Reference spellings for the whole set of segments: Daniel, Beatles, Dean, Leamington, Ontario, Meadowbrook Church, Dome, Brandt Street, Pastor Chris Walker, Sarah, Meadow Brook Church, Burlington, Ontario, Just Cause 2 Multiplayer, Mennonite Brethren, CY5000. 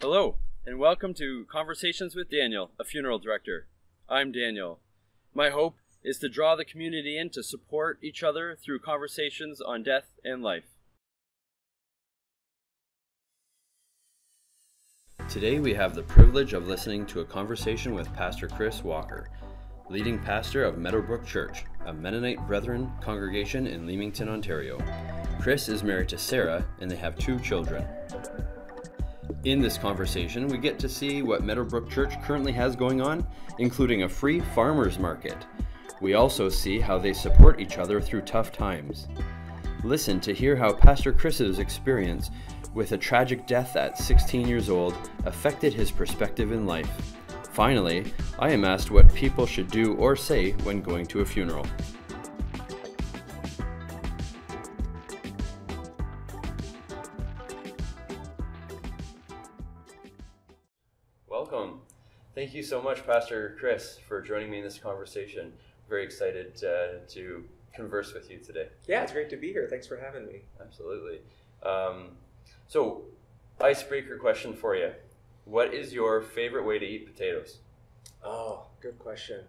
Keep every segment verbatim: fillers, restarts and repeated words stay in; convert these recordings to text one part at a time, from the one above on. Hello, and welcome to Conversations with Daniel, a funeral director. I'm Daniel. My hope is to draw the community in to support each other through conversations on death and life. Today we have the privilege of listening to a conversation with Pastor Chris Walker, leading pastor of Meadowbrook Church, a Mennonite Brethren congregation in Leamington, Ontario. Chris is married to Sarah, and they have two children. In this conversation, we get to see what Meadowbrook Church currently has going on, including a free farmers market. We also see how they support each other through tough times. Listen to hear how Pastor Chris's experience with a tragic death at sixteen years old affected his perspective in life. Finally, I am asked what people should do or say when going to a funeral. Thank you so much, Pastor Chris, for joining me in this conversation. I'm very excited uh, to converse with you today. Yeah, it's great to be here. Thanks for having me. Absolutely. Um, so, icebreaker question for you. What is your favorite way to eat potatoes? Oh, good question.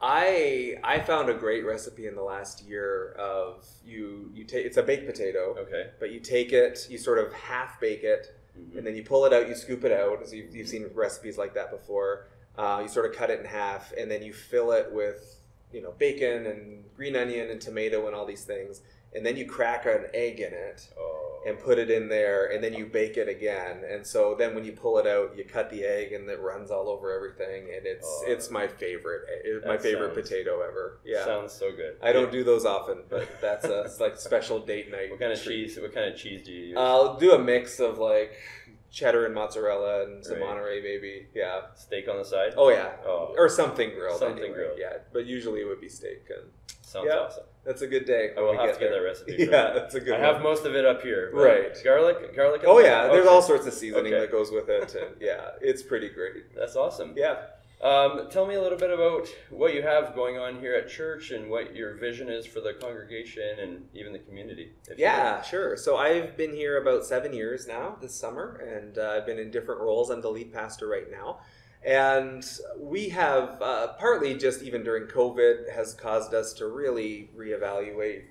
I I found a great recipe in the last year of you, you take, it's a baked potato. Okay. But you take it, you sort of half bake it. Mm-hmm. And then you pull it out, you scoop it out. So you've, you've seen recipes like that before. Uh, you sort of cut it in half, and then you fill it with, you know, bacon and green onion and tomato and all these things. And then you crack an egg in it oh. and put it in there, and then you bake it again. And so then when you pull it out, you cut the egg, and it runs all over everything. And it's oh. it's my favorite, it's my favorite sounds, potato ever. Yeah, sounds so good. I yeah. don't do those often, but that's a it's like special date night. What kind of treat. cheese? What kind of cheese do you use? I'll do a mix of like cheddar and mozzarella and some right. Monterey maybe. Yeah, steak on the side. Oh yeah, oh. or something grilled. Something anyway. grilled. Yeah, but usually it would be steak. And sounds yeah. awesome. That's a good day. I will have to get that recipe. Yeah, that's a good one. I have most of it up here. Right. Garlic? Garlic? Oh, yeah. There's all sorts of seasoning that goes with it. And yeah, it's pretty great. That's awesome. Yeah. Um, tell me a little bit about what you have going on here at church and what your vision is for the congregation and even the community. Yeah, sure. So I've been here about seven years now this summer, and uh, I've been in different roles. I'm the lead pastor right now. And we have, uh, partly just even during COVID, has caused us to really reevaluate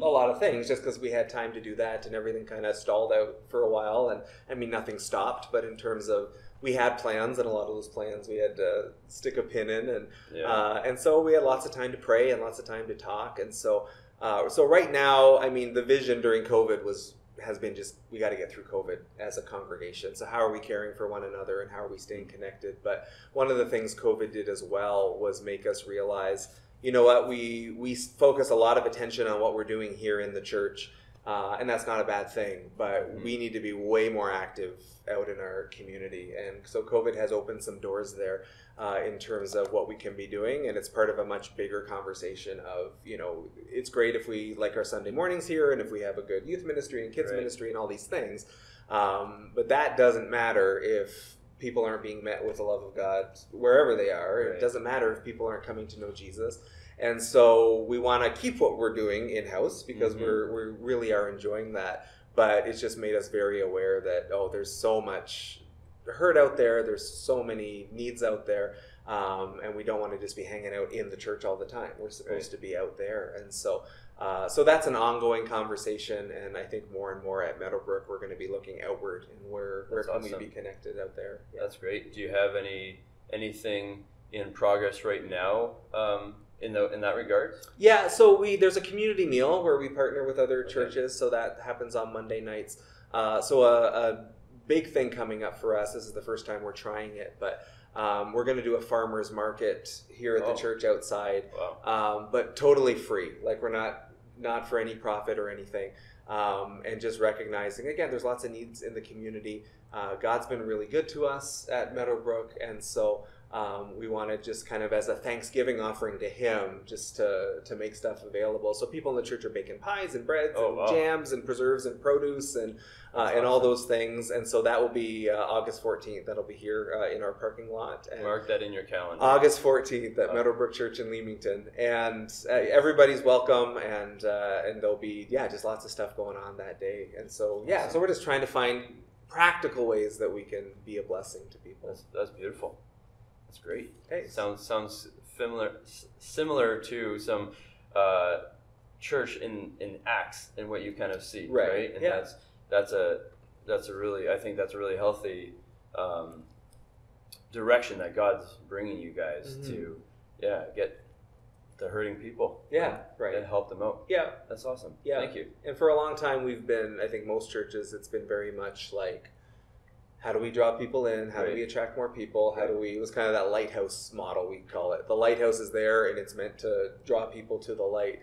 a lot of things, just because we had time to do that and everything kind of stalled out for a while. And I mean, nothing stopped, but in terms of we had plans, and a lot of those plans we had to stick a pin in. And yeah. uh, and so we had lots of time to pray and lots of time to talk. And so uh, so right now, I mean, the vision during COVID was has been just, we got to get through COVID as a congregation. So how are we caring for one another and how are we staying connected? But one of the things COVID did as well was make us realize, you know what, we, we focus a lot of attention on what we're doing here in the church. Uh, and that's not a bad thing, but mm-hmm. we need to be way more active out in our community. And so COVID has opened some doors there uh, in terms of what we can be doing. And it's part of a much bigger conversation of, you know, it's great if we like our Sunday mornings here and if we have a good youth ministry and kids right. ministry and all these things. Um, but that doesn't matter if people aren't being met with the love of God wherever they are. Right. It doesn't matter if people aren't coming to know Jesus. And so we want to keep what we're doing in-house because mm-hmm. we're, we really are enjoying that. But it's just made us very aware that, oh, there's so much hurt out there. There's so many needs out there. Um, and we don't want to just be hanging out in the church all the time. We're supposed right. to be out there. And so uh, so that's an ongoing conversation. And I think more and more at Meadowbrook, we're going to be looking outward and where, where can awesome. we be connected out there. Yeah. That's great. Do you have any anything in progress right now? Um, In, the, in that regard? Yeah, so we there's a community meal where we partner with other okay. churches, so that happens on Monday nights. Uh, so a, a big thing coming up for us, this is the first time we're trying it, but um, we're going to do a farmer's market here at oh. the church outside, wow. um, but totally free. Like we're not, not for any profit or anything. Um, and just recognizing, again, there's lots of needs in the community. Uh, God's been really good to us at Meadowbrook, and so Um, we want to just kind of as a Thanksgiving offering to him, just to, to make stuff available. So people in the church are baking pies and breads oh, and wow. jams and preserves and produce and uh, and awesome. all those things. And so that will be uh, August fourteenth. That'll be here uh, in our parking lot. And mark that in your calendar. August fourteenth at oh. Meadowbrook Church in Leamington. And uh, everybody's welcome. And uh, and there'll be, yeah, just lots of stuff going on that day. And so, yeah, so we're just trying to find practical ways that we can be a blessing to people. That's, that's beautiful. That's great. Hey. Sounds sounds similar similar to some uh, church in, in Acts and what you kind of see, right? right? And yeah. that's that's a that's a really I think that's a really healthy um, direction that God's bringing you guys mm-hmm. to. Yeah, get the hurting people. Yeah, right. And help them out. Yeah, that's awesome. Yeah, thank you. And for a long time, we've been. I think most churches, it's been very much like, how do we draw people in? How right. do we attract more people? How do we? It was kind of that lighthouse model, we call it. The lighthouse is there, and it's meant to draw people to the light.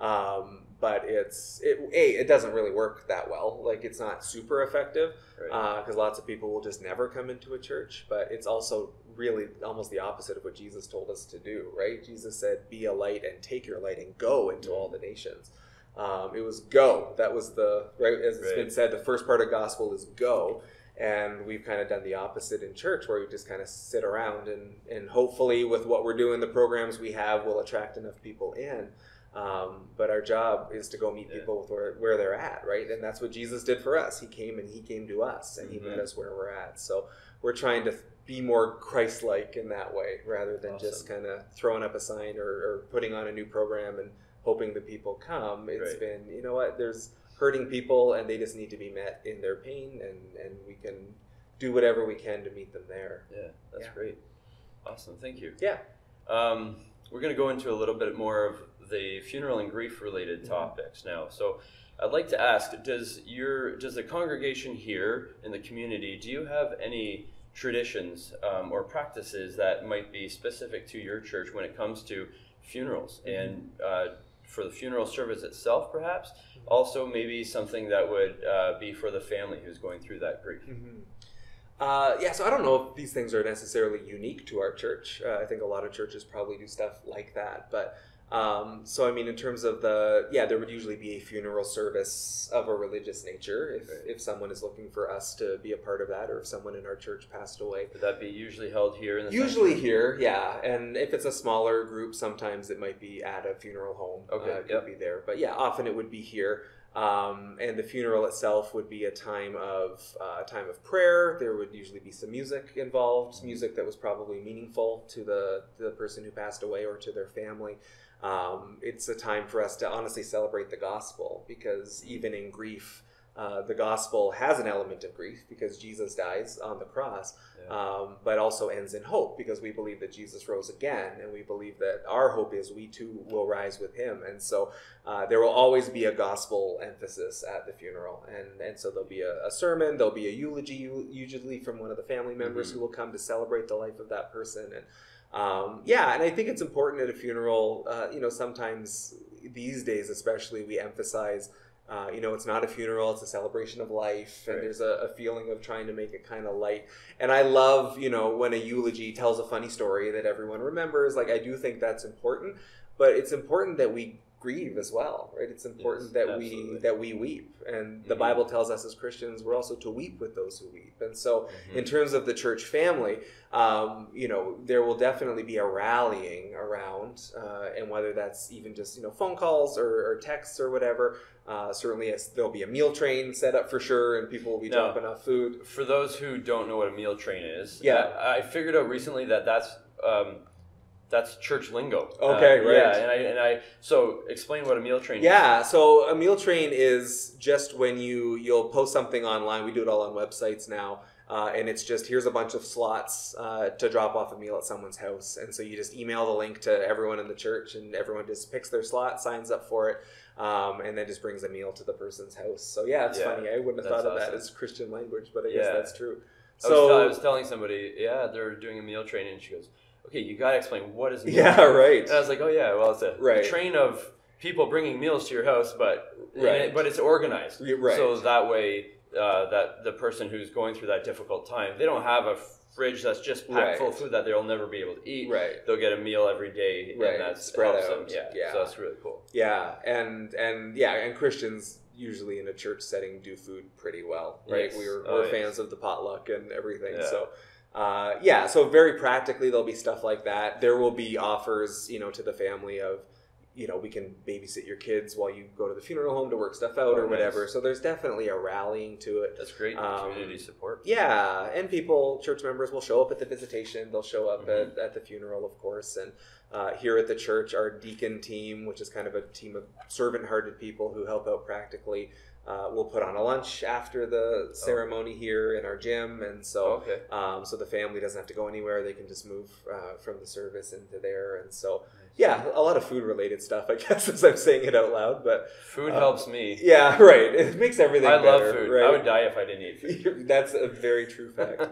Right. Um, but it's it a it doesn't really work that well. Like it's not super effective because right. uh, lots of people will just never come into a church. But it's also really almost the opposite of what Jesus told us to do. Right? Jesus said, "Be a light and take your light and go into all the nations." Um, it was go. That was the right as it's right. been said. The first part of gospel is go. And we've kind of done the opposite in church where we just kind of sit around and, and hopefully with what we're doing, the programs we have will attract enough people in. Um, but our job is to go meet yeah. people with where, where they're at, right? And that's what Jesus did for us. He came and he came to us and mm-hmm. he met us where we're at. So we're trying to be more Christ-like in that way rather than awesome. Just kind of throwing up a sign or, or putting on a new program and hoping the people come. It's right. been, you know what, there's... hurting people and they just need to be met in their pain and, and we can do whatever we can to meet them there. Yeah, that's yeah. great. Awesome, thank you. Yeah. Um, we're going to go into a little bit more of the funeral and grief related topics now. So I'd like to ask, does your does the congregation here in the community, do you have any traditions um, or practices that might be specific to your church when it comes to funerals and uh, for the funeral service itself, perhaps, also maybe something that would uh, be for the family who's going through that grief. Mm-hmm. Uh, yeah, so I don't know if these things are necessarily unique to our church. Uh, I think a lot of churches probably do stuff like that. But um, so, I mean, in terms of the, yeah, there would usually be a funeral service of a religious nature if, right. if someone is looking for us to be a part of that or if someone in our church passed away. Would that be usually held here? In the usually section? Here, yeah. And if it's a smaller group, sometimes it might be at a funeral home. Okay, uh, it yep. could be there. But yeah, often it would be here. Um, and the funeral itself would be a time of uh, time of prayer. There would usually be some music involved, music that was probably meaningful to the, to the person who passed away or to their family. Um, it's a time for us to honestly celebrate the gospel because even in grief, uh, the gospel has an element of grief because Jesus dies on the cross, yeah. um, but also ends in hope because we believe that Jesus rose again and we believe that our hope is we too will rise with him. And so uh, there will always be a gospel emphasis at the funeral. And, and so there'll be a, a sermon, there'll be a eulogy usually from one of the family members mm-hmm. who will come to celebrate the life of that person. And Um, yeah, and I think it's important at a funeral, uh, you know, sometimes these days especially we emphasize, uh, you know, it's not a funeral, it's a celebration of life, and right. there's a, a feeling of trying to make it kind of light. And I love, you know, when a eulogy tells a funny story that everyone remembers, like I do think that's important, but it's important that we grieve as well, right? It's important yes, that absolutely. we that we weep, and mm-hmm. the Bible tells us as Christians we're also to weep with those who weep. And so, mm-hmm. in terms of the church family, um, you know, there will definitely be a rallying around, uh, and whether that's even just you know phone calls or, or texts or whatever. Uh, certainly, a, there'll be a meal train set up for sure, and people will be now, dropping off food. For those who don't know what a meal train is, yeah, I, I figured out recently that that's. Um, That's church lingo. Okay, uh, right. Yeah, and I and I so explain what a meal train yeah, is. Yeah, so a meal train is just when you you'll post something online. We do it all on websites now. Uh, and it's just, here's a bunch of slots uh, to drop off a meal at someone's house. And so you just email the link to everyone in the church and everyone just picks their slot, signs up for it, um, and then just brings a meal to the person's house. So yeah, it's yeah, funny. I wouldn't have thought of awesome. that as Christian language, but I yeah. guess that's true. So I was, I was telling somebody, yeah, they're doing a meal train and she goes, okay, you got to explain what is meal yeah, train. Right. And I was like, oh yeah, well, it's a right. train of people bringing meals to your house, but right. it, but it's organized. Right. So that way uh, that the person who's going through that difficult time, they don't have a fridge that's just packed right. full of food that they'll never be able to eat. Right. They'll get a meal every day right. and that's spread helps out. Them. Yeah. yeah. So that's really cool. Yeah. And, and yeah, and Christians usually in a church setting do food pretty well, right? Yes. We were, oh, we're yes. fans of the potluck and everything. Yeah. So. Uh, yeah, so very practically, there'll be stuff like that. There will be offers, you know, to the family of you know, we can babysit your kids while you go to the funeral home to work stuff out oh, or whatever. Nice. So there's definitely a rallying to it. That's great. Um, community support. Yeah. And people, church members will show up at the visitation. They'll show up mm-hmm. at, at the funeral, of course. And uh, here at the church, our deacon team, which is kind of a team of servant-hearted people who help out practically, Uh, we'll put on a lunch after the ceremony oh. here in our gym, and so okay. um, so the family doesn't have to go anywhere. They can just move uh, from the service into there, and so yeah, a lot of food-related stuff, I guess, as I'm saying it out loud. But food um, helps me. Yeah, right. It makes everything. I better, love food. Right? I would die if I didn't eat food. That's a very true fact.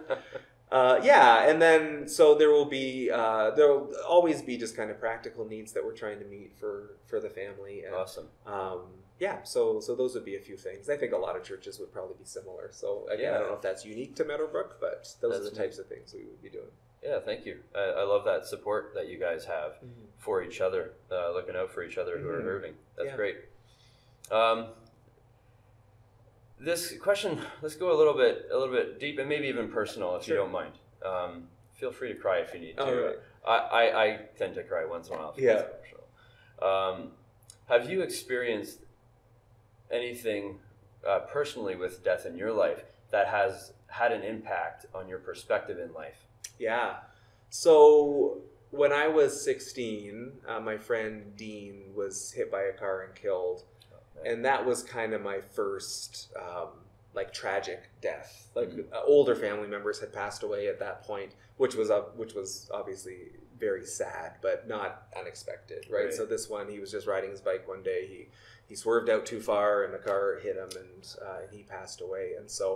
Uh, yeah, and then so there will be uh, there will always be just kind of practical needs that we're trying to meet for for the family. And, awesome. Um, Yeah, so so those would be a few things. I think a lot of churches would probably be similar. So again, yeah. I don't know if that's unique to Meadowbrook, but those that's are the types neat. Of things we would be doing. Yeah, thank you. I, I love that support that you guys have mm-hmm. for each other, uh, looking out for each other mm-hmm. who are hurting. That's yeah. great. Um, this question, let's go a little bit a little bit deep and maybe even personal, if sure. you don't mind. Um, feel free to cry if you need to. Oh, right. I, I, I tend to cry once in a while. Yeah. Um, have you experienced anything uh, personally with death in your life that has had an impact on your perspective in life? Yeah. So when I was sixteen, uh, my friend Dean was hit by a car and killed. Oh, and that was kind of my first um, like tragic death. Like mm-hmm. uh, older family members had passed away at that point, which was uh, which was obviously very sad, but not unexpected, right? right? So this one, he was just riding his bike one day. He he swerved out too far, and the car hit him, and uh, he passed away. And so,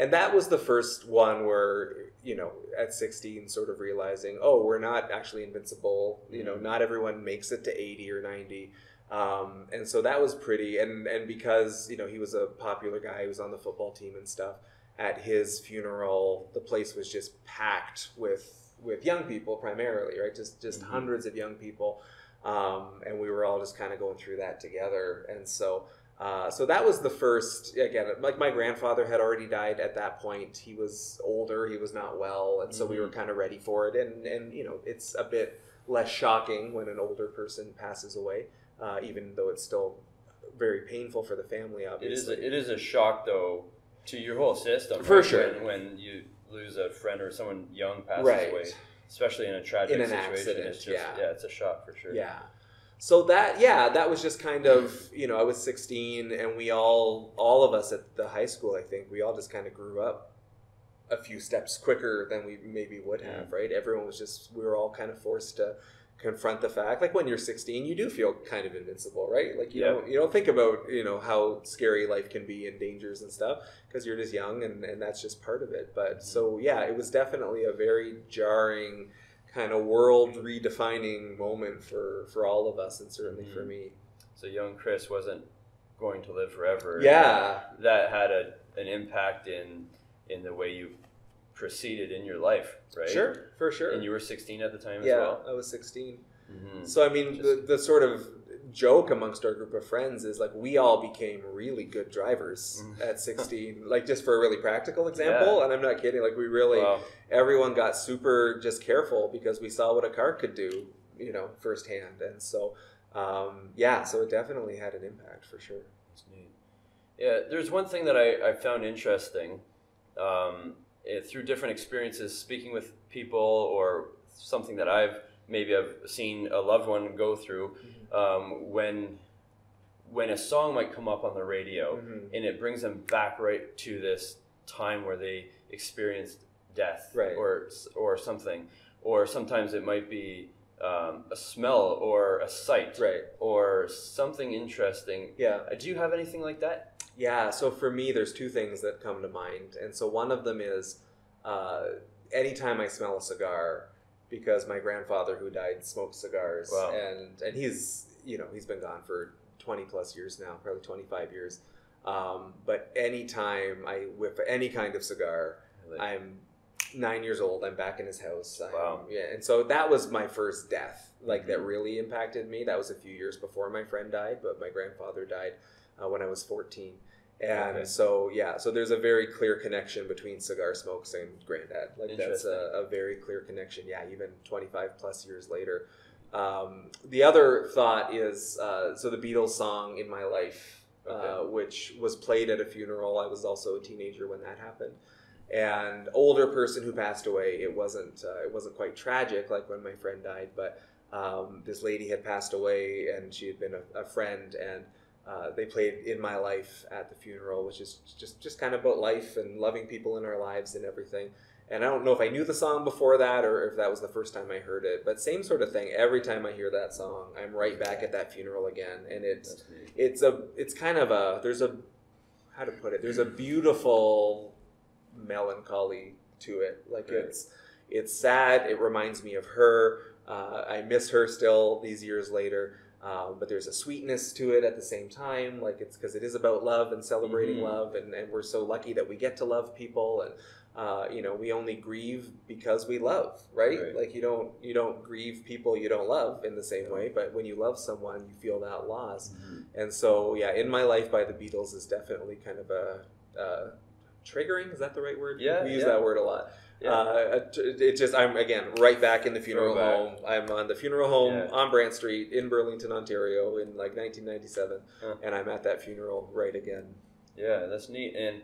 and that was the first one where, you know, at sixteen, sort of realizing, oh, we're not actually invincible. Mm-hmm. You know, not everyone makes it to eighty or ninety. Um, and so that was pretty. And and because, you know, he was a popular guy, he was on the football team and stuff. At his funeral, the place was just packed with with young people primarily, right? Just just mm-hmm. hundreds of young people. Um, and we were all just kind of going through that together. And so, uh, so that was the first, again, like my grandfather had already died at that point. He was older, he was not well. And so mm-hmm. we were kind of ready for it. And, and, you know, it's a bit less shocking when an older person passes away, uh, even though it's still very painful for the family, obviously. It is a, it is a shock, though, to your whole system. For right? sure. When, when you lose a friend or someone young passes right. away. Especially in a tragic in an situation, accident, it's just, yeah. yeah, it's a shock for sure. Yeah. So that, yeah, that was just kind of, you know, I was sixteen and we all, all of us at the high school, I think, we all just kind of grew up a few steps quicker than we maybe would have, yeah. right? Everyone was just, we were all kind of forced to confront the fact, like when you're sixteen, you do feel kind of invincible, right? Like you yeah. don't, you don't think about, you know, how scary life can be and dangers and stuff because you're just young and, and that's just part of it. But mm-hmm. so, yeah, it was definitely a very jarring kind of world redefining moment for, for all of us and certainly mm-hmm. for me. So young Chris wasn't going to live forever. Yeah. That had a, an impact in, in the way you proceeded in your life, right? Sure, for sure. And you were sixteen at the time yeah, as well? Yeah, I was sixteen. Mm-hmm. So, I mean, Just... the, the sort of joke amongst our group of friends is like we all became really good drivers at sixteen, like just for a really practical example. Yeah. And I'm not kidding. Like we really, wow. everyone got super just careful because we saw what a car could do, you know, firsthand. And so, um, yeah, so it definitely had an impact for sure. That's neat. Yeah, there's one thing that I, I found interesting. Um, It, through different experiences, speaking with people or something that I've maybe I've seen a loved one go through, um, when when a song might come up on the radio mm-hmm. and it brings them back right to this time where they experienced death right. or or something, or sometimes it might be um, a smell or a sight right. or something interesting. Yeah. Do you have anything like that? Yeah, so for me, there's two things that come to mind. And so one of them is uh, anytime I smell a cigar, because my grandfather who died smoked cigars. Wow. And, and he's, you know, he's been gone for twenty plus years now, probably twenty-five years. Um, but anytime I whip any kind of cigar, really? I'm nine years old. I'm back in his house. Wow. I'm, yeah. And so that was my first death, like mm-hmm. that really impacted me. That was a few years before my friend died, but my grandfather died Uh, when I was fourteen. And okay. so, yeah, so there's a very clear connection between cigar smokes and granddad. Like that's a, a very clear connection. Yeah, even twenty-five plus years later. Um, the other thought is, uh, so the Beatles song In My Life, okay. uh, which was played at a funeral. I was also a teenager when that happened. And older person who passed away, it wasn't uh, it wasn't quite tragic like when my friend died, but um, this lady had passed away and she had been a, a friend, and uh, they played In My Life at the funeral, which is just, just kind of about life and loving people in our lives and everything. And I don't know if I knew the song before that or if that was the first time I heard it, but same sort of thing. Every time I hear that song, I'm right back at that funeral again. And it's, it's a, it's kind of a, there's a, how to put it, there's a beautiful melancholy to it. Like right. it's, it's sad. It reminds me of her. Uh, I miss her still these years later. Um, but there's a sweetness to it at the same time, like it's because it is about love and celebrating mm-hmm. love, and, and we're so lucky that we get to love people, and uh, you know, we only grieve because we love, right? right? Like you don't you don't grieve people you don't love in the same way, but when you love someone, you feel that loss, mm-hmm. and so yeah, In My Life by the Beatles is definitely kind of a uh, triggering. Is that the right word? Yeah, we use yeah. that word a lot. Yeah. Uh, it just, I'm again, right back in the funeral home. I'm on the funeral home yeah. on Brandt Street in Burlington, Ontario in like nineteen ninety-seven. Huh. And I'm at that funeral right again. Yeah, that's neat. And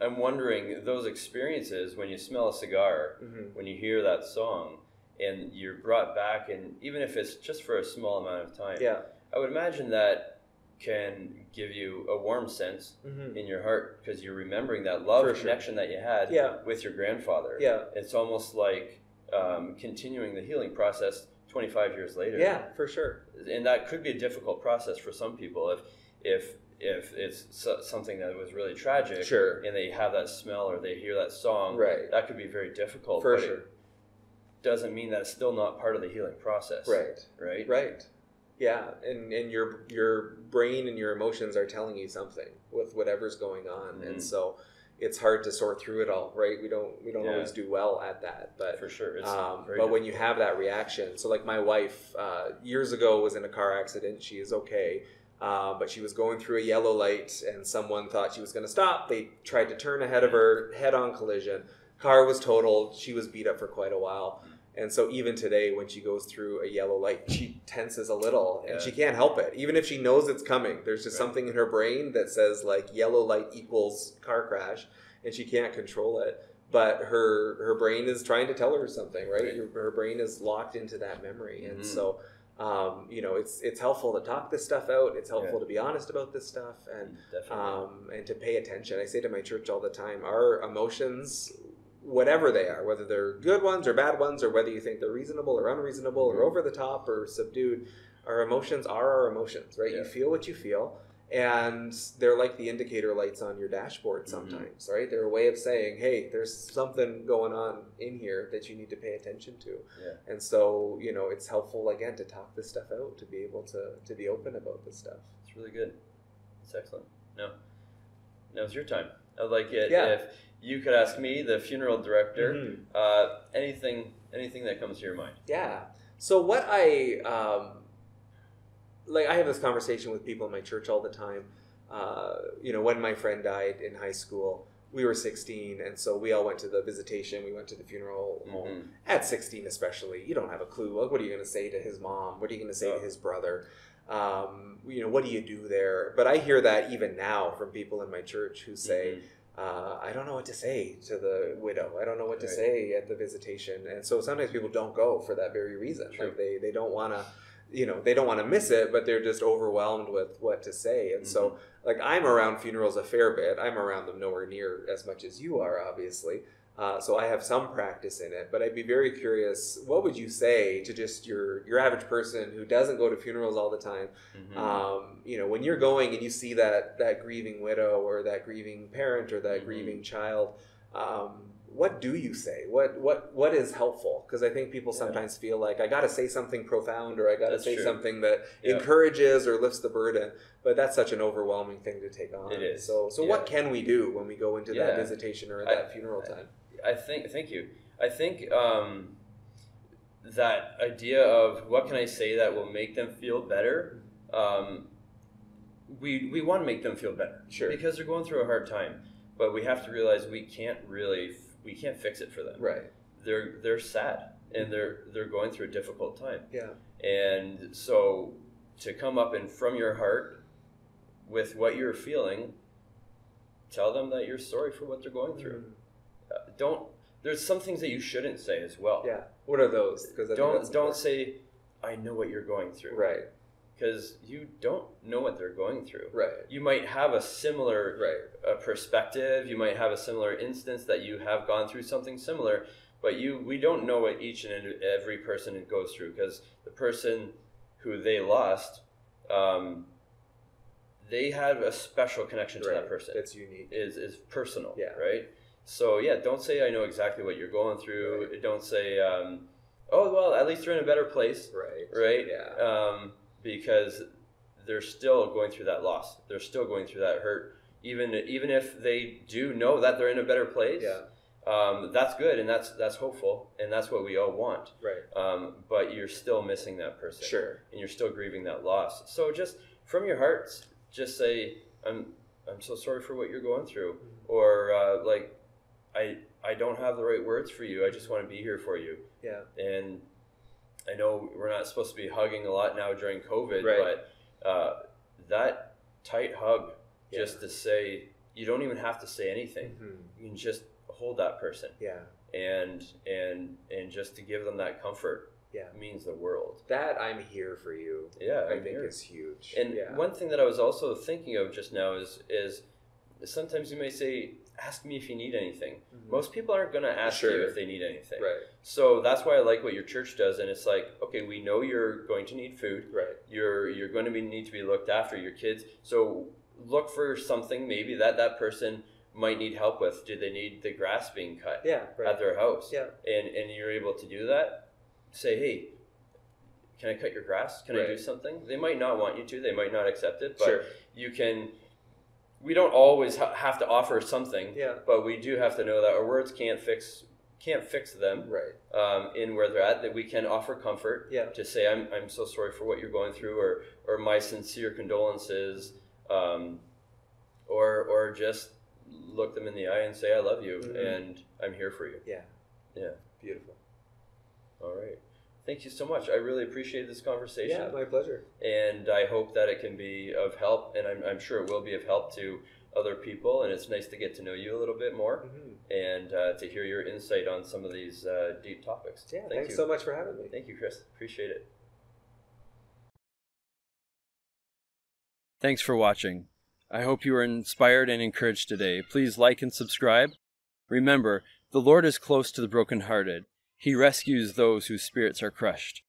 I'm wondering, those experiences, when you smell a cigar, mm-hmm. when you hear that song and you're brought back, and even if it's just for a small amount of time, yeah. I would imagine that can give you a warm sense mm-hmm. in your heart, because you're remembering that love sure. connection that you had yeah. with your grandfather. Yeah. It's almost like um, continuing the healing process twenty-five years later. Yeah, for sure. And that could be a difficult process for some people if if if it's so, something that was really tragic sure. and they have that smell or they hear that song. Right. That could be very difficult. For but sure. It doesn't mean that it's still not part of the healing process. Right. Right? Right. Yeah, and, and your your brain and your emotions are telling you something with whatever's going on, mm-hmm. and so it's hard to sort through it all, right? We don't we don't yeah. always do well at that, but for sure. It's um, but when you have that reaction, so like my wife uh, years ago was in a car accident. She is okay, uh, but she was going through a yellow light, and someone thought she was going to stop. They tried to turn ahead of her, head-on collision. Car was totaled. She was beat up for quite a while. Mm-hmm. And so even today, when she goes through a yellow light, she tenses a little, yeah. and she can't help it. Even if she knows it's coming, there's just right. something in her brain that says, like, yellow light equals car crash, and she can't control it. But her her brain is trying to tell her something, right? right. Her, her brain is locked into that memory. Mm-hmm. And so, um, you know, it's it's helpful to talk this stuff out. It's helpful yeah. to be honest about this stuff, and um, and to pay attention. I say to my church all the time, our emotions, whatever they are, whether they're good ones or bad ones, or whether you think they're reasonable or unreasonable or over the top or subdued, our emotions are our emotions, right? Yeah. You feel what you feel, and they're like the indicator lights on your dashboard sometimes, mm-hmm. right? They're a way of saying, hey, there's something going on in here that you need to pay attention to. Yeah. And so, you know, it's helpful, again, to talk this stuff out, to be able to, to be open about this stuff. It's really good. It's excellent. No, now it's your time. I'd like it yeah. if you could ask me, the funeral director, mm-hmm. uh, anything anything that comes to your mind. Yeah. So what I, um, like I have this conversation with people in my church all the time. Uh, you know, when my friend died in high school, we were sixteen, and so we all went to the visitation, we went to the funeral mm-hmm. home. At sixteen especially, you don't have a clue. Like, what are you going to say to his mom? What are you going to say oh. to his brother? Um, you know, what do you do there? But I hear that even now from people in my church who say, mm-hmm. uh, I don't know what to say to the widow. I don't know what to right. say at the visitation. And so sometimes people don't go for that very reason. True. Like they, they don't want to, you know, they don't want to miss it, but they're just overwhelmed with what to say. And mm-hmm. so like I'm around funerals a fair bit. I'm around them nowhere near as much as you are, obviously. Uh, so I have some practice in it, but I'd be very curious, what would you say to just your, your average person who doesn't go to funerals all the time? Mm-hmm. Um, you know, when you're going and you see that, that grieving widow or that grieving parent or that mm-hmm. grieving child, um, what do you say? What, what, what is helpful? Because I think people sometimes yeah. feel like I got to say something profound, or I got to say true. something that yeah. encourages or lifts the burden, but that's such an overwhelming thing to take on. It is. So, so yeah. what can we do when we go into yeah. that visitation or at that I, funeral I, time? I think, thank you. I think um, that idea of what can I say that will make them feel better, um, we we want to make them feel better. Sure. Because they're going through a hard time, but we have to realize we can't really, we can't fix it for them. Right. They're, they're sad. and they're they're going through a difficult time. Yeah. And so to come up and from your heart with what you're feeling, tell them that you're sorry for what they're going through. Mm. Uh, don't. There's some things that you shouldn't say as well. Yeah. What are those? Because don't don't say, I know what you're going through. Right. Because you don't know what they're going through. Right. You might have a similar right. uh, perspective. You might have a similar instance that you have gone through something similar, but you we don't know what each and every person goes through, because the person who they lost, um, they have a special connection to right. that person. It's unique. Is is personal. Yeah. Right. So yeah, don't say I know exactly what you're going through. Right. Don't say, um, oh well, at least you're in a better place. Right. Right. Yeah. Um, because they're still going through that loss. They're still going through that hurt. Even even if they do know that they're in a better place, yeah. um, that's good, and that's that's hopeful, and that's what we all want. Right. Um, but you're still missing that person. Sure. And you're still grieving that loss. So just from your hearts, just say, I'm I'm so sorry for what you're going through, mm-hmm. or uh, like, I I don't have the right words for you. I just want to be here for you. Yeah. And I know we're not supposed to be hugging a lot now during COVID, right. but uh, that tight hug, yeah. just to say, you don't even have to say anything. Mm-hmm. You can just hold that person. Yeah. And and and just to give them that comfort yeah. means the world. That I'm here for you. Yeah. I I'm think here. Is huge. And yeah. one thing that I was also thinking of just now is is sometimes you may say, ask me if you need anything. Mm-hmm. Most people aren't going to ask sure. you if they need anything. Right. So that's why I like what your church does. And it's like, okay, we know you're going to need food. Right. You're you're going to be, need to be looked after, your kids. So look for something maybe that that person might need help with. Do they need the grass being cut yeah, right. at their house? Yeah. And, and you're able to do that. Say, hey, can I cut your grass? Can right. I do something? They might not want you to. They might not accept it. But sure. you can... We don't always ha have to offer something, yeah. but we do have to know that our words can't fix can't fix them right. um, in where they're at, that we can offer comfort yeah. to say, I'm, I'm so sorry for what you're going through, or or my sincere condolences, um, or or just look them in the eye and say, I love you, mm-hmm. and I'm here for you. Yeah. Yeah. Beautiful. All right. Thank you so much. I really appreciate this conversation. Yeah, my pleasure. And I hope that it can be of help, and I'm, I'm sure it will be of help to other people, and it's nice to get to know you a little bit more mm-hmm. and uh, to hear your insight on some of these uh, deep topics. Yeah, Thank thanks you. so much for having me. Thank you, Chris. Appreciate it. Thanks for watching. I hope you were inspired and encouraged today. Please like and subscribe. Remember, the Lord is close to the brokenhearted. He rescues those whose spirits are crushed.